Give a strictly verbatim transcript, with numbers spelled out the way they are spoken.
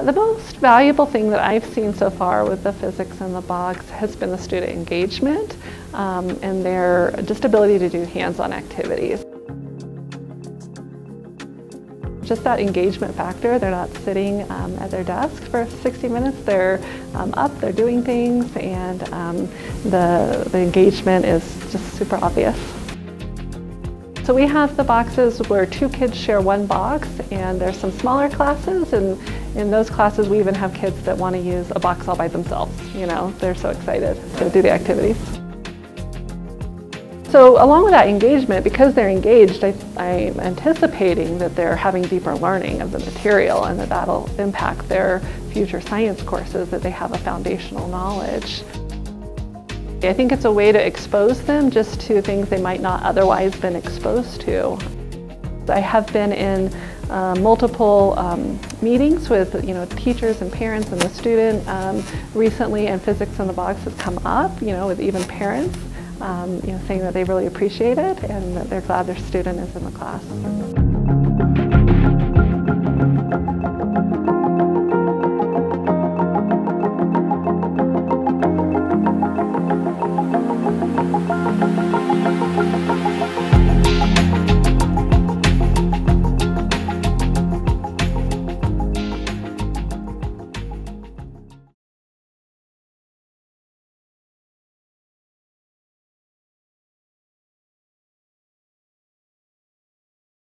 Uh, the most valuable thing that I've seen so far with the physics in the box has been the student engagement um, and their just ability to do hands-on activities. Just that engagement factor, they're not sitting um, at their desk for sixty minutes, they're um, up, they're doing things, and um, the, the engagement is just super obvious. So we have the boxes where two kids share one box, and there's some smaller classes, and in those classes we even have kids that want to use a box all by themselves. You know, they're so excited to do the activities. So along with that engagement, because they're engaged, I, I'm anticipating that they're having deeper learning of the material, and that that'll impact their future science courses, that they have a foundational knowledge. I think it's a way to expose them just to things they might not otherwise been exposed to. I have been in uh, multiple um, meetings with you know teachers and parents and the student um, recently, and Physics in the Box has come up, you know, with even parents, um, you know, saying that they really appreciate it and that they're glad their student is in the class.